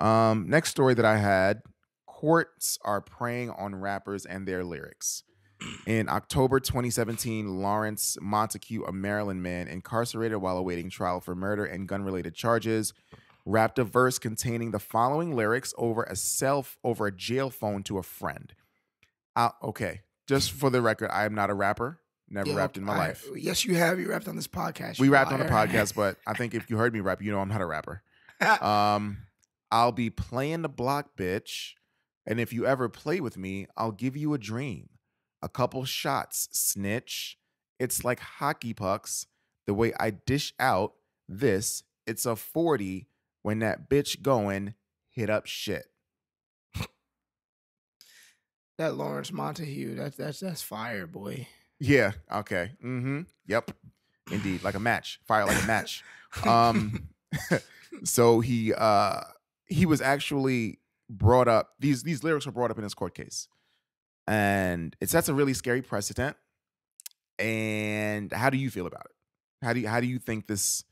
Next story that I had, courts are preying on rappers and their lyrics. In October 2017, Lawrence Montague, a Maryland man incarcerated while awaiting trial for murder and gun-related charges, rapped a verse containing the following lyrics over a jail phone to a friend. Okay, just for the record, I am not a rapper. Never rapped in my life. Yes, you have. You rapped on this podcast. We rapped on the podcast, but I think if you heard me rap, you know I'm not a rapper. I'll be playing the block, bitch. And if you ever play with me, I'll give you a dream. A couple shots, snitch. It's like hockey pucks. The way I dish out this, it's a 40 when that bitch going hit up shit. That Lawrence Montague, that's fire, boy. Yeah. Okay. Mm-hmm. Yep. Indeed. Like a match. Fire like a match. So he was actually brought up. These lyrics were brought up in his court case, and it sets a really scary precedent. And how do you feel about it? How do you think this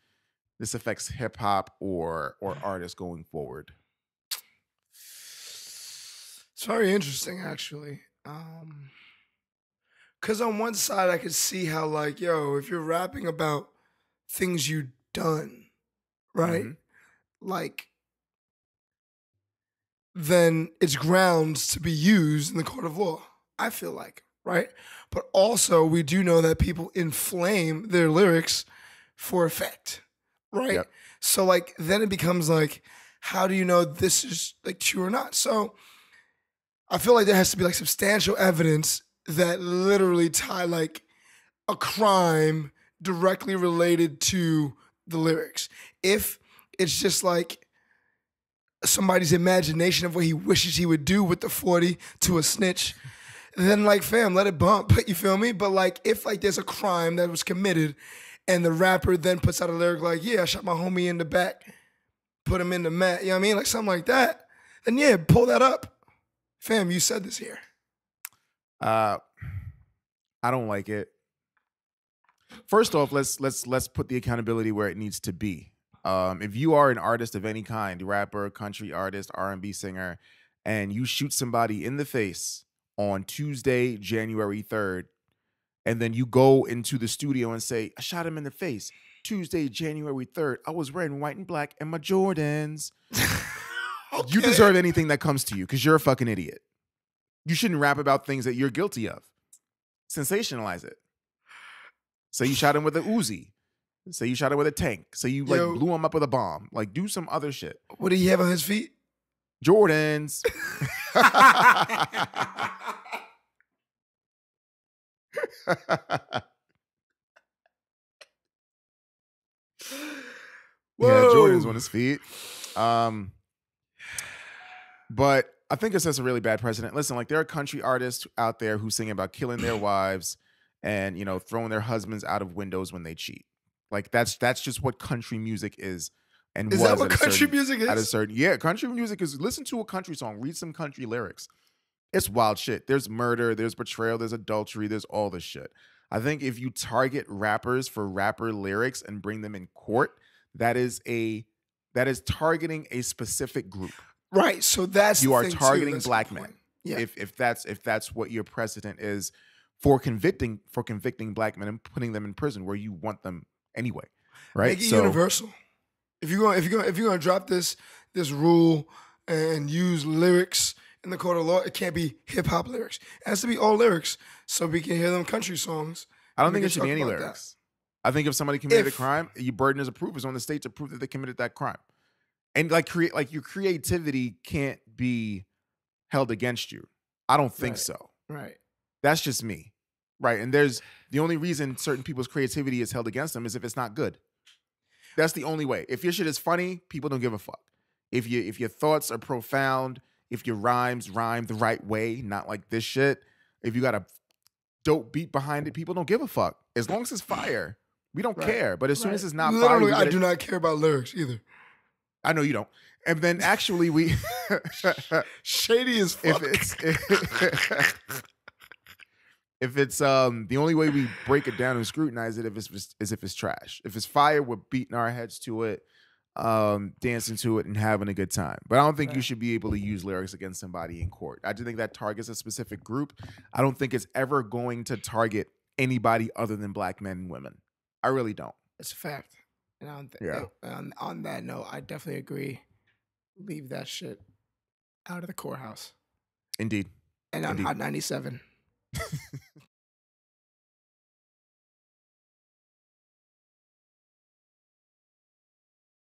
affects hip hop or artists going forward? It's very interesting, actually. Because on one side, I could see how, like, yo, if you're rapping about things you've done, right? Mm-hmm. Like, then it's grounds to be used in the court of law, I feel like, right? But also, we do know that people inflame their lyrics for effect, right? Yep. So, like, then it becomes, like, how do you know this is, like, true or not? So, I feel like there has to be, like, substantial evidence that literally tie like a crime directly related to the lyrics. If it's just like somebody's imagination of what he wishes he would do with the 40 to a snitch, then like, fam, let it bump, you feel me? But like, if like there's a crime that was committed and the rapper then puts out a lyric like, yeah, I shot my homie in the back, put him in the mat, you know what I mean? Like something like that. Then yeah, pull that up. Fam, you said this here. I don't like it. First off, let's put the accountability where it needs to be. If you are an artist of any kind, rapper, country artist, R&B singer, and you shoot somebody in the face on Tuesday, January 3rd, and then you go into the studio and say, I shot him in the face Tuesday, January 3rd. I was wearing white and black and my Jordans. Okay. You deserve anything that comes to you because you're a fucking idiot. You shouldn't rap about things that you're guilty of. Sensationalize it. Say you shot him with an Uzi. Say you shot him with a tank. Say you like blew him up with a bomb. Like do some other shit. What did he have on his feet? Jordans. Yeah, Jordans on his feet. But I think it sets a really bad precedent. Listen, like there are country artists out there who sing about killing their wives and, you know, throwing their husbands out of windows when they cheat. Like that's just what country music is. And is that what country music is? Yeah, country music is listen to a country song, read some country lyrics. It's wild shit. There's murder, there's betrayal, there's adultery, there's all this shit. I think if you target rappers for rapper lyrics and bring them in court, that is targeting a specific group. Right, so that's you are targeting black men. Yeah. If that's what your precedent is for convicting black men and putting them in prison where you want them anyway, right? Make it universal. If you're gonna drop this rule and use lyrics in the court of law, it can't be hip hop lyrics. It has to be all lyrics so we can hear them country songs. I don't think it should be any lyrics. I think if somebody committed a crime, your burden as a proof is on the state to prove that they committed that crime. And like your creativity can't be held against you. I don't think so. Right. That's just me. Right. And the only reason certain people's creativity is held against them is if it's not good. That's the only way. If your shit is funny, people don't give a fuck. If your thoughts are profound, if your rhymes rhyme the right way, not like this shit, if you got a dope beat behind it, people don't give a fuck. As long as it's fire, we don't care. But as soon as it's not fire, I do not care about lyrics either. I know you don't. And then actually we... Shady as fuck. If it's the only way we break it down and scrutinize it if it's trash. If it's fire, we're beating our heads to it. dancing to it and having a good time. But I don't think you should be able to use lyrics against somebody in court. I do think that targets a specific group. I don't think it's ever going to target anybody other than black men and women. I really don't. It's a fact. And on that note, I definitely agree. Leave that shit out of the courthouse. Indeed. And on Hot 97.